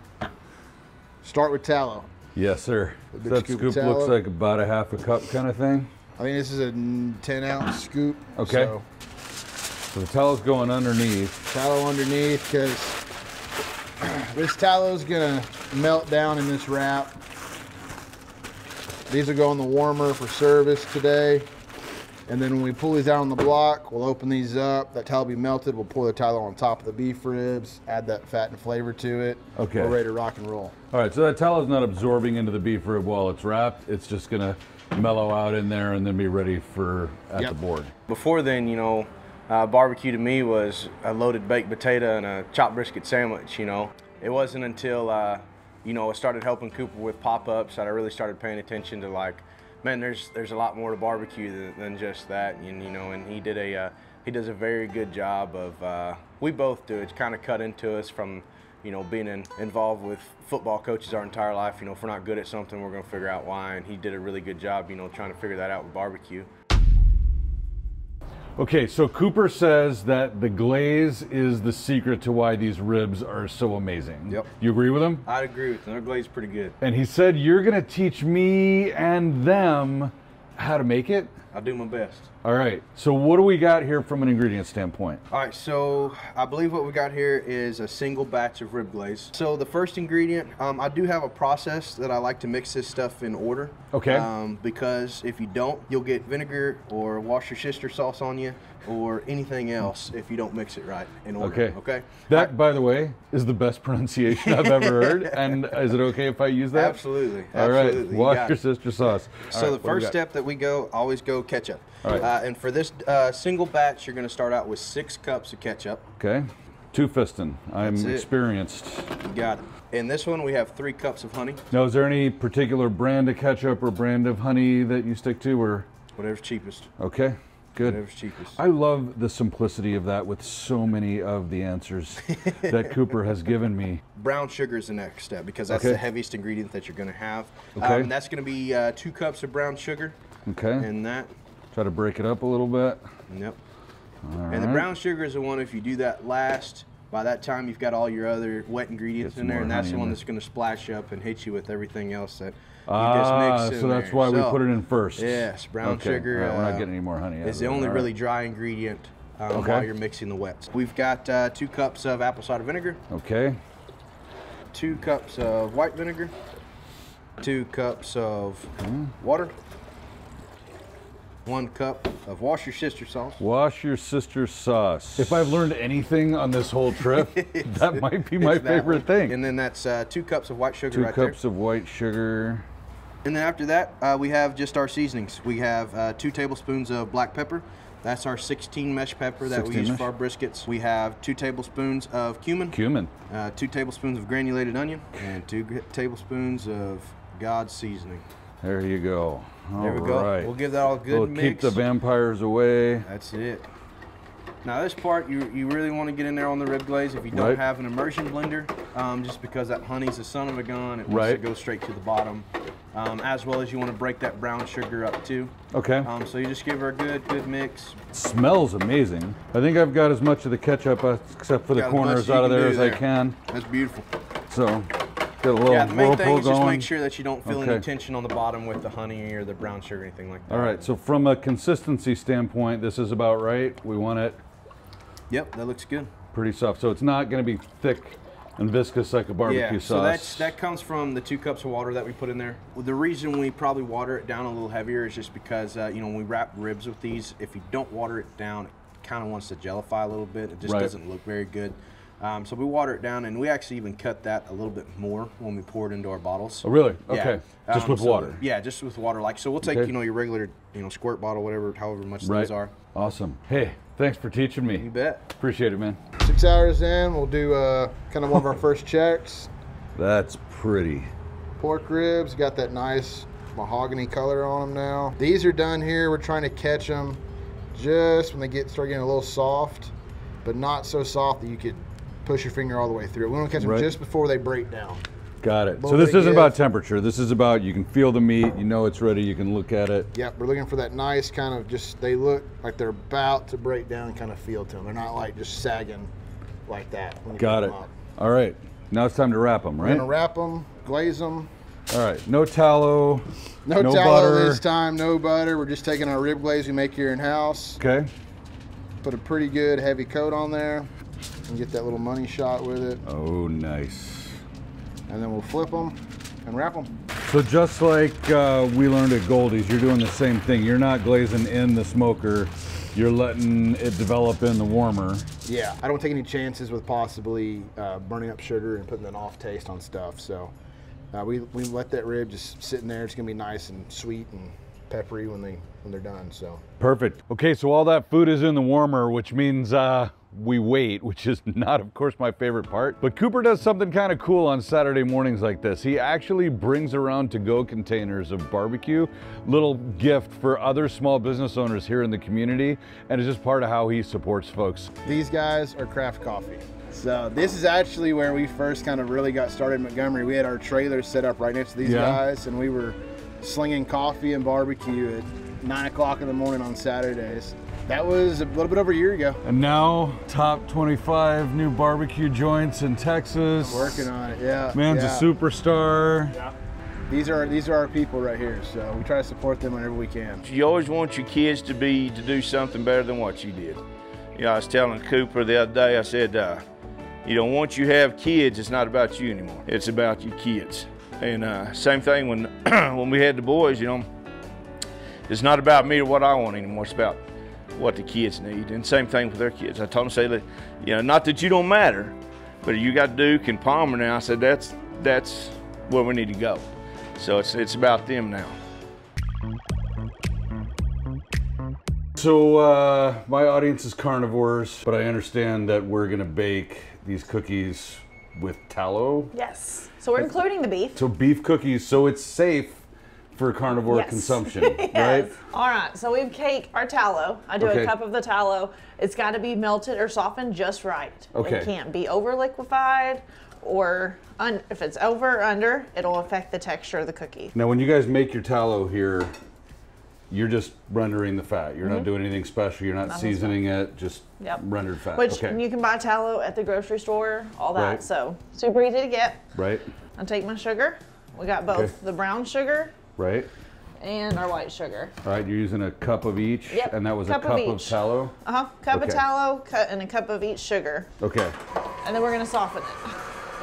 Start with tallow. Yes, sir. So that scoop, scoop looks like about a half a cup kind of thing. I think this is a ten ounce scoop. Okay. So, so the tallow's going underneath. Tallow underneath, because this tallow's gonna melt down in this wrap. These will go in the warmer for service today. And then when we pull these out on the block, we'll open these up. That tallow will be melted. We'll pour the tallow on top of the beef ribs, add that fat and flavor to it. Okay. We're ready to rock and roll. All right, so that tallow's not absorbing into the beef rib while it's wrapped. It's just gonna mellow out in there and then be ready for at yep. the board. Before then, you know, uh, barbecue to me was a loaded baked potato and a chopped brisket sandwich, you know. It wasn't until, uh, you know, I started helping Cooper with pop-ups that I really started paying attention to, like, man, there's there's a lot more to barbecue than, than just that, and you know, and he did a uh, he does a very good job of uh, we both do. It's kind of cut into us from, you know, being in, involved with football coaches our entire life. You know, if we're not good at something, we're gonna figure out why, and he did a really good job, you know, trying to figure that out with barbecue. Okay, so Cooper says that the glaze is the secret to why these ribs are so amazing. Yep. You agree with him? I agree with him. Their glaze is pretty good. And he said, you're going to teach me and them how to make it? I'll do my best. All right, so what do we got here from an ingredient standpoint? All right, so I believe what we got here is a single batch of rib glaze. So the first ingredient, um, I do have a process that I like to mix this stuff in order. Okay. Um, because if you don't, you'll get vinegar or Worcestershire sauce on you or anything else if you don't mix it right in order, okay? okay? That, I, by the way, is the best pronunciation I've ever heard, and is it okay if I use that? Absolutely. All absolutely. right, Worcestershire sauce. All so right, the first step that we go, always go ketchup. All right. Uh, and for this uh, single batch, you're gonna start out with six cups of ketchup. Okay, two-fisting, I'm experienced. You got it. In this one, we have three cups of honey. Now, is there any particular brand of ketchup or brand of honey that you stick to, or? Whatever's cheapest. Okay. Good. Whatever's cheapest. I love the simplicity of that with so many of the answers that Cooper has given me. Brown sugar is the next step because that's okay. the heaviest ingredient that you're going to have. Okay. Um, and that's going to be uh, two cups of brown sugar. Okay. And that. Try to break it up a little bit. Yep. All right. And the brown sugar is the one, if you do that last, by that time you've got all your other wet ingredients in there, and that's the one that's going to splash up and hit you with everything else that you ah, just mix in so that's there. why so, we put it in first. Yes, brown okay. sugar. Right, we're not getting any more honey. It's the only right. really dry ingredient um, okay. while you're mixing the wets. We've got uh, two cups of apple cider vinegar. Okay. Two cups of white vinegar. Two cups of mm. water. One cup of Worcestershire sauce. Worcestershire sauce. If I've learned anything on this whole trip, that might be my favorite thing. And then that's uh, two cups of white sugar right there. Two cups of white sugar. And then after that, uh, we have just our seasonings. We have uh, two tablespoons of black pepper. That's our sixteen mesh pepper that we use for our briskets. We have two tablespoons of cumin. Cumin. Uh, two tablespoons of granulated onion. And two tablespoons of God's seasoning. There you go. All there we go. Right. We'll give that all a good we'll mix. Keep the vampires away. That's it. Now this part, you, you really want to get in there on the rib glaze if you don't right. have an immersion blender, um, just because that honey's the son of a gun. It right. wants to go straight to the bottom, um, as well as you want to break that brown sugar up too. Okay. Um, so you just give her a good, good mix. It smells amazing. I think I've got as much of the ketchup, uh, except for the corners out of there as there. I can. That's beautiful. So. Yeah, the main thing is just make sure that you don't feel okay. any tension on the bottom with the honey or the brown sugar or anything like that. All right, so from a consistency standpoint, this is about right. We want it. Yep, that looks good. Pretty soft, so it's not going to be thick and viscous like a barbecue yeah, sauce. So that's, that comes from the two cups of water that we put in there. Well, the reason we probably water it down a little heavier is just because, uh, you know, when we wrap ribs with these, if you don't water it down, it kind of wants to jellify a little bit. It just right. doesn't look very good. Um, so we water it down, and we actually even cut that a little bit more when we pour it into our bottles. Oh, really? Okay. Yeah. Just um, with so, water? Yeah, just with water. Like, so we'll take, okay. you know, your regular, you know, squirt bottle, whatever, however much right. these are. Awesome. Hey, thanks for teaching me. You bet. Appreciate it, man. Six hours in, we'll do uh, kind of one of our first checks. That's pretty. Pork ribs, got that nice mahogany color on them now. These are done here. We're trying to catch them just when they get start getting a little soft, but not so soft that you could push your finger all the way through. We want to catch them right. just before they break down. Got it. So this isn't is. about temperature. This is about you can feel the meat, you know it's ready, you can look at it. Yep, we're looking for that nice kind of just, they look like they're about to break down kind of feel to them. They're not like just sagging like that. Got it. All right, now it's time to wrap them, right? We're gonna wrap them, glaze them. All right, no tallow, no, no tallow butter. this time, no butter. We're just taking our rib glaze we make here in house. Okay. Put a pretty good heavy coat on there. And get that little money shot with it. Oh, nice. And then we'll flip them and wrap them. So just like uh, we learned at Goldie's, you're doing the same thing. You're not glazing in the smoker. You're letting it develop in the warmer. Yeah, I don't take any chances with possibly uh, burning up sugar and putting an off taste on stuff. So uh, we, we let that rib just sit in there. It's gonna be nice and sweet and peppery when, they, when they're done, so. Perfect. Okay, so all that food is in the warmer, which means uh, we wait, which is not, of course, my favorite part. But Cooper does something kind of cool on Saturday mornings like this. He actually brings around to-go containers of barbecue, little gift for other small business owners here in the community, and it's just part of how he supports folks. These guys are craft coffee. So this is actually where we first kind of really got started in Montgomery. We had our trailer set up right next to these yeah. guys, and we were slinging coffee and barbecue at nine o'clock in the morning on Saturdays. That was a little bit over a year ago. And now, top twenty-five new barbecue joints in Texas. Working on it, yeah. Man's yeah. a superstar. Yeah. these are these are our people right here, so we try to support them whenever we can. You always want your kids to be to do something better than what you did. You know, I was telling Cooper the other day, I said, uh, you know, once you have kids, it's not about you anymore. It's about your kids. And uh, same thing when when we had the boys, you know, it's not about me or what I want anymore. It's about what the kids need. And same thing with their kids. I told them, say, that, you know, not that you don't matter, but you got Duke and Palmer now. I said, that's that's where we need to go. So it's it's about them now. So uh, my audience is carnivores, but I understand that we're gonna bake these cookies with tallow. Yes, so we're including the beef. So beef cookies, so it's safe for carnivore yes. consumption, yes. right? All right, so we've caked our tallow. I do okay. a cup of the tallow. It's gotta be melted or softened just right. Okay. It can't be over liquefied or un if it's over or under, it'll affect the texture of the cookie. Now when you guys make your tallow here, you're just rendering the fat. You're mm-hmm. not doing anything special. You're not Nothing seasoning special. it, just yep. rendered fat. Which okay. you can buy tallow at the grocery store, all that. Right. So super easy to get. Right. I take my sugar. We got both okay. the brown sugar right. and our white sugar. All right, you're using a cup of each? Yep. And that was cup a cup of, of tallow? Uh-huh, cup okay. of tallow cut and a cup of each sugar. Okay. And then we're gonna soften it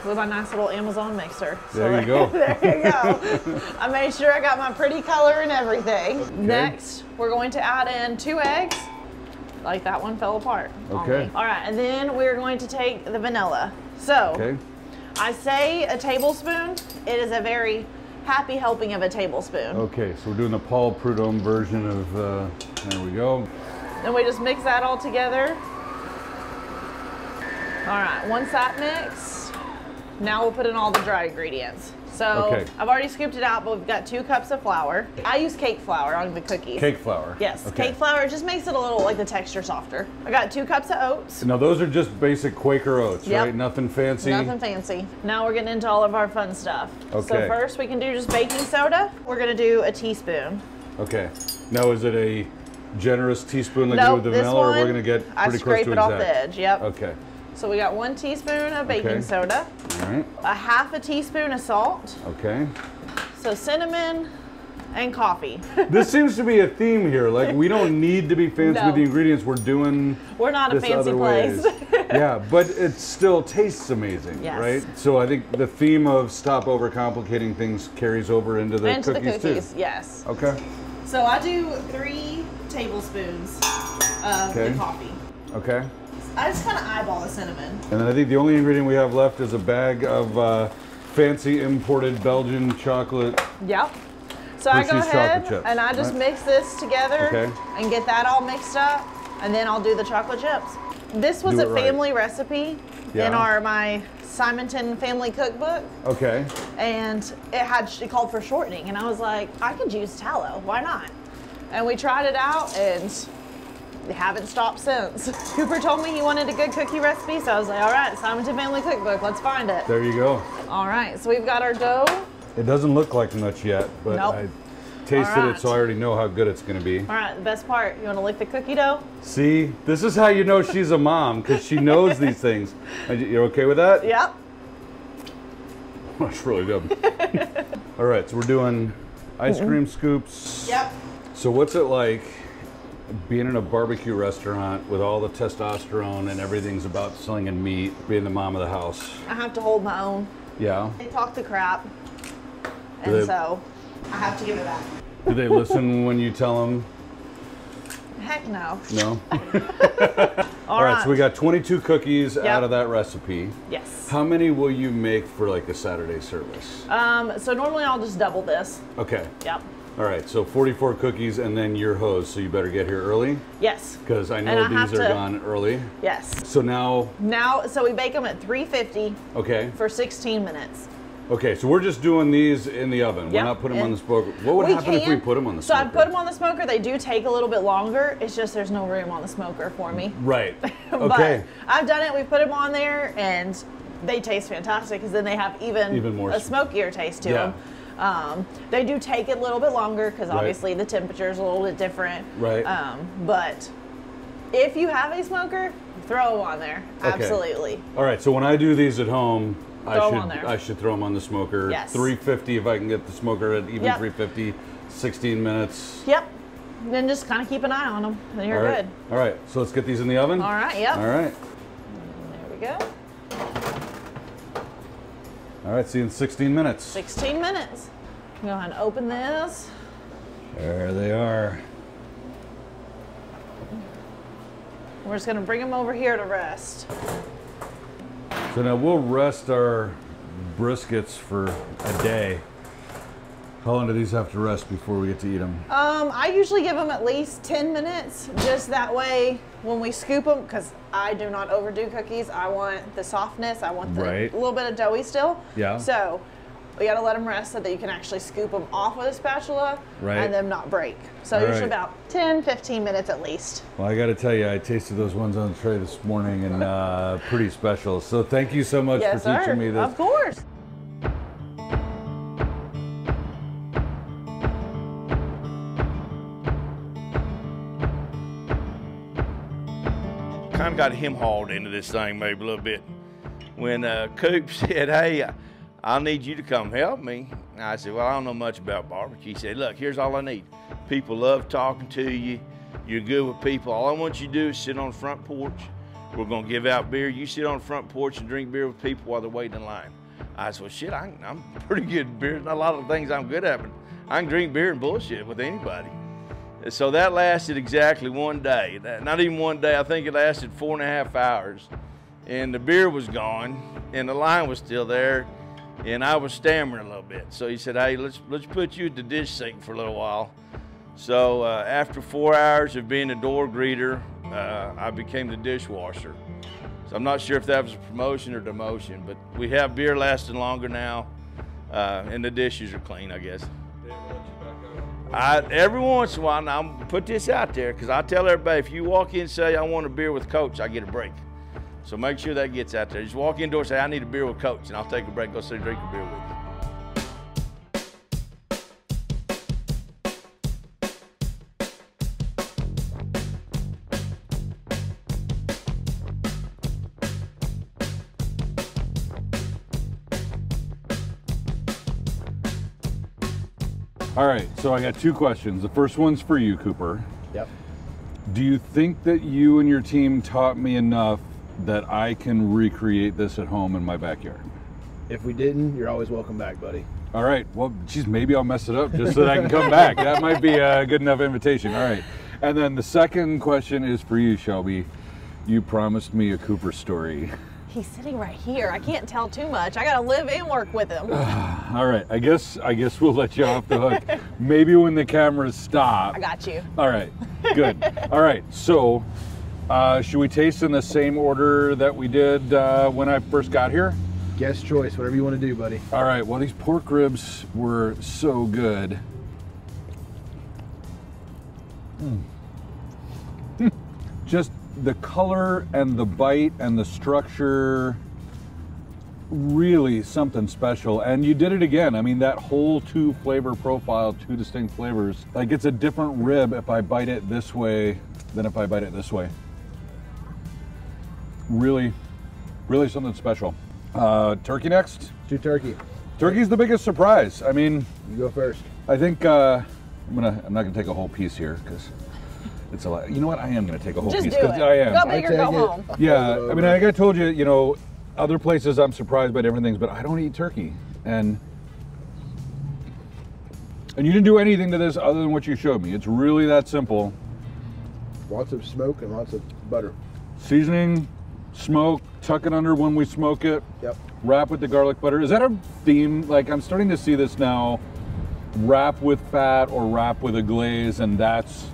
with my nice little Amazon mixer. So there you go. There you go. I made sure I got my pretty color and everything. Okay. Next, we're going to add in two eggs. Like that one fell apart. Okay. All right, and then we're going to take the vanilla. So, okay. I say a tablespoon. It is a very happy helping of a tablespoon. Okay, so we're doing the Paul Prudhomme version of, uh, there we go. And we just mix that all together. All right, once that mixed, now we'll put in all the dry ingredients. So okay. I've already scooped it out, but we've got two cups of flour. I use cake flour on the cookies. Cake flour? Yes, okay. Cake flour just makes it a little, like the texture softer. I got two cups of oats. Now those are just basic Quaker oats, yep. right? Nothing fancy? Nothing fancy. Now we're getting into all of our fun stuff. Okay. So first we can do just baking soda. We're gonna do a teaspoon. Okay, now is it a generous teaspoon like nope, you do with the vanilla, one, or we're gonna get pretty I close to exact? I scrape it off the edge, yep. Okay. So we got one teaspoon of baking okay. soda, all right. a half a teaspoon of salt. Okay. So cinnamon and coffee. This seems to be a theme here. Like we don't need to be fancy no. with the ingredients. We're doing We're not this a fancy other place. Ways. Yeah, but it still tastes amazing, yes. right? So I think the theme of stop overcomplicating things carries over into the into cookies, the cookies too. Yes. Okay. So I do three tablespoons of okay. the coffee. Okay. I just kind of eyeball the cinnamon. And I think the only ingredient we have left is a bag of uh, fancy imported Belgian chocolate. Yep. So I go ahead chips, and I just right? mix this together okay. and get that all mixed up, and then I'll do the chocolate chips. This was do a family right. recipe yeah. in our my Simonton family cookbook. Okay. And it had it called for shortening, and I was like, I could use tallow. Why not? And we tried it out and haven't stopped since. Cooper told me he wanted a good cookie recipe, so I was like, all right, Simonton Family Cookbook, let's find it. There you go. All right, so we've got our dough. It doesn't look like much yet, but nope. I tasted right. it, so I already know how good it's gonna be. All right, the best part, you wanna lick the cookie dough? See, this is how you know she's a mom, because she knows these things. You're okay with that? Yep. That's really good. All right, so we're doing ice cream scoops. Yep. So what's it like being in a barbecue restaurant with all the testosterone and everything's about slinging meat, being the mom of the house? I have to hold my own. Yeah. They talk the crap, and they, so I have to give it back. Do they listen when you tell them? Heck no. No? all, all right, right, so we got twenty-two cookies yep. out of that recipe. Yes. How many will you make for like a Saturday service? Um, so normally I'll just double this. Okay. Yep. All right, so forty-four cookies and then your hose, so you better get here early? Yes. Because I know I these are to, gone early. Yes. So now? Now, so we bake them at three fifty okay. for sixteen minutes. Okay, so we're just doing these in the oven. Yep. We're not putting and them on the smoker. What would happen can. if we put them on the so smoker? So I put them on the smoker. They do take a little bit longer. It's just there's no room on the smoker for me. Right, but okay. I've done it. We put them on there and they taste fantastic because then they have even, even more a smokier taste to yeah. them. Um, they do take it a little bit longer because obviously right. the temperature is a little bit different. Right. Um, but if you have a smoker, throw them on there. Okay. Absolutely. All right. So when I do these at home, Throw I should, on there. I should throw them on the smoker. Yes. three fifty if I can get the smoker at even yep. three fifty, sixteen minutes. Yep. And then just kind of keep an eye on them, and you're All right. good. All right, so let's get these in the oven. All right, yep. All right. There we go. All right, see you in sixteen minutes. sixteen minutes. Go ahead and open this. There they are. We're just gonna bring them over here to rest. So now we'll rest our briskets for a day. How long do these have to rest before we get to eat them? Um, I usually give them at least ten minutes, just that way when we scoop them, because I do not overdo cookies. I want the softness. I want the right. little bit of doughy still. Yeah. So we got to let them rest so that you can actually scoop them off with a spatula right. and them not break. So All usually right. about ten, fifteen minutes at least. Well, I got to tell you, I tasted those ones on the tray this morning and uh, pretty special. So thank you so much yes, for sir. teaching me this. Of course. Kind of got him hauled into this thing maybe a little bit. When uh, Coop said, hey, I need you to come help me. And I said, well, I don't know much about barbecue. He said, look, here's all I need. People love talking to you. You're good with people. All I want you to do is sit on the front porch. We're going to give out beer. You sit on the front porch and drink beer with people while they're waiting in line. I said, well, shit, I, I'm pretty good at beer. A lot of things I'm good at, but I can drink beer and bullshit with anybody. So that lasted exactly one day. Not even one day, I think it lasted four and a half hours. And the beer was gone, and the line was still there, and I was stammering a little bit. So he said, hey, let's, let's put you at the dish sink for a little while. So uh, after four hours of being a door greeter, uh, I became the dishwasher. So I'm not sure if that was a promotion or demotion, but we have beer lasting longer now, uh, and the dishes are clean, I guess. I, every once in a while, and I'm put this out there, because I tell everybody, if you walk in and say, I want a beer with Coach, I get a break. So make sure that gets out there. Just walk in the door and say, I need a beer with Coach, and I'll take a break, go sit and drink a beer with you. All right, so I got two questions. The first one's for you, Cooper. Yep. Do you think that you and your team taught me enough that I can recreate this at home in my backyard? If we didn't, you're always welcome back, buddy. All right, well, geez, maybe I'll mess it up just so that I can come back. That might be a good enough invitation, all right. And then the second question is for you, Shelby. You promised me a Cooper story. He's sitting right here. I can't tell too much. I gotta live and work with him. All right, I guess I guess we'll let you off the hook. Maybe when the cameras stop. I got you. All right, good. All right, so uh, should we taste in the same order that we did uh, when I first got here? Guest choice, whatever you want to do, buddy. All right, well, these pork ribs were so good. Mm. Just the color and the bite and the structure, really something special. And you did it again. I mean, that whole two flavor profile, two distinct flavors. Like, it's a different rib if I bite it this way than if I bite it this way. Really, really something special. Uh, turkey next? Do turkey. Turkey's the biggest surprise. I mean, you go first. I think uh, I'm gonna. I'm not gonna take a whole piece here because it's a lot. You know what? I am going to take a whole Just piece. Do it. I am. Go big or go home. Yeah. I mean, like I told you, you know, other places I'm surprised by different things, but I don't eat turkey. And and you didn't do anything to this other than what you showed me. It's really that simple. Lots of smoke and lots of butter. Seasoning, smoke, tuck it under when we smoke it. Yep. Wrap with the garlic butter. Is that a theme? Like, I'm starting to see this now. Wrap with fat or wrap with a glaze, and that's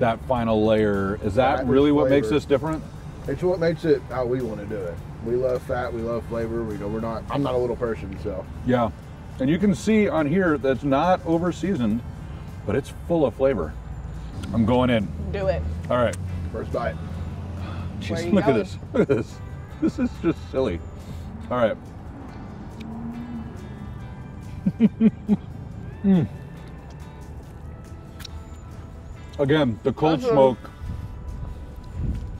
that final layer. Is that really what makes this different? It's what makes it how we want to do it. We love fat, we love flavor. We know we're not, I'm not a little person, so. Yeah, and you can see on here that's not over seasoned, but it's full of flavor. I'm going in. Do it. All right. First bite. Jeez, look at this, look at this. This is just silly. All right. mm. Again, the cold smoke,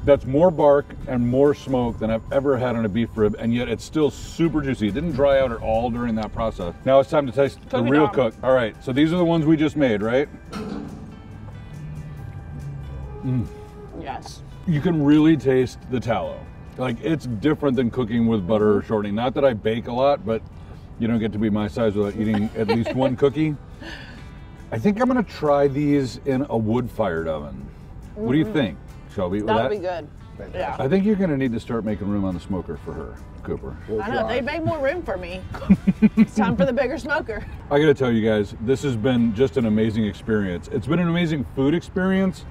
That's more bark and more smoke than I've ever had on a beef rib, and yet it's still super juicy. It didn't dry out at all during that process. Now it's time to taste the real cook. All right, so these are the ones we just made, right? Mm. Yes. You can really taste the tallow. Like, it's different than cooking with butter or shortening. Not that I bake a lot, but you don't get to be my size without eating at least one cookie. I think I'm gonna try these in a wood-fired oven. Mm-hmm. What do you think, Shelby? That'll be good. Yeah. I think you're gonna need to start making room on the smoker for her, Cooper. We'll I know, try. They made more room for me. It's time for the bigger smoker. I gotta tell you guys, this has been just an amazing experience. It's been an amazing food experience.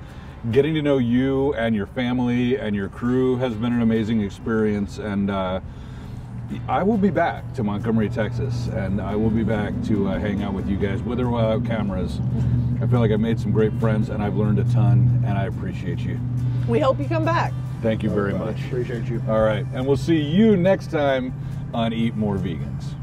Getting to know you and your family and your crew has been an amazing experience, and uh, I will be back to Montgomery, Texas, and I will be back to uh, hang out with you guys with or without cameras. I feel like I've made some great friends, and I've learned a ton, and I appreciate you. We hope you come back. Thank you very much. Appreciate you. All right, and we'll see you next time on Eat More Vegans.